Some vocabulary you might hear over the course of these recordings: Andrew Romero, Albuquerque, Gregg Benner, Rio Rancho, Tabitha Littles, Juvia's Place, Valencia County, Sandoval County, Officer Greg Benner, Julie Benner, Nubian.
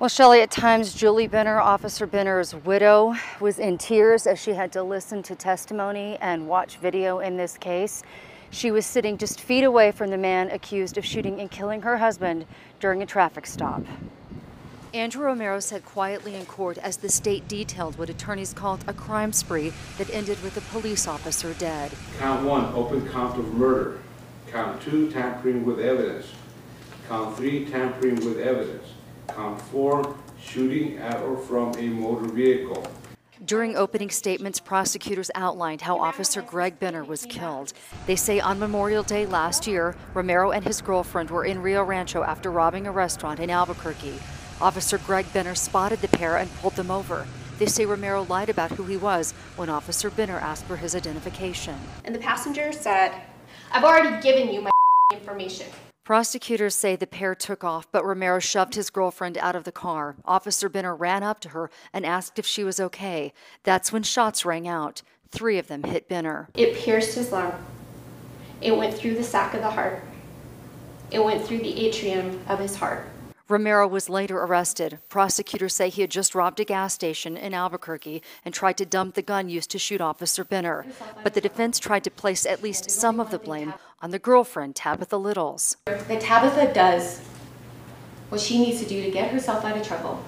Well, Shelley, at times Julie Benner, Officer Benner's widow, was in tears as she had to listen to testimony and watch video in this case. She was sitting just feet away from the man accused of shooting and killing her husband during a traffic stop. Andrew Romero sat quietly in court as the state detailed what attorneys called a crime spree that ended with a police officer dead. Count one, open count of murder. Count two, tampering with evidence. Count three, tampering with evidence. Count four, shooting at or from a motor vehicle. During opening statements, prosecutors outlined how Officer Greg Benner was killed. They say on Memorial Day last year, Romero and his girlfriend were in Rio Rancho after robbing a restaurant in Albuquerque. Officer Greg Benner spotted the pair and pulled them over. They say Romero lied about who he was when Officer Benner asked for his identification. And the passenger said, "I've already given you my information." Prosecutors say the pair took off, but Romero shoved his girlfriend out of the car. Officer Benner ran up to her and asked if she was okay. That's when shots rang out. Three of them hit Benner. It pierced his lung. It went through the sac of the heart. It went through the atrium of his heart. Romero was later arrested. Prosecutors say he had just robbed a gas station in Albuquerque and tried to dump the gun used to shoot Officer Benner. But the defense tried to place at least some of the blame on the girlfriend, Tabitha Littles. That Tabitha does what she needs to do to get herself out of trouble.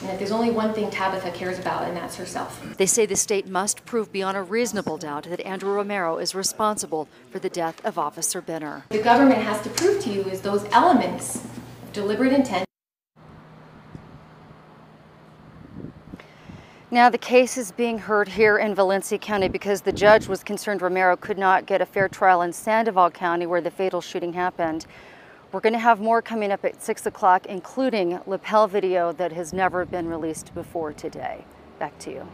And that there's only one thing Tabitha cares about, and that's herself. They say the state must prove beyond a reasonable doubt that Andrew Romero is responsible for the death of Officer Benner. The government has to prove to you is those elements. Deliberate intent. Now the case is being heard here in Valencia County because the judge was concerned Romero could not get a fair trial in Sandoval County where the fatal shooting happened. We're going to have more coming up at 6 o'clock, including lapel video that has never been released before today. Back to you.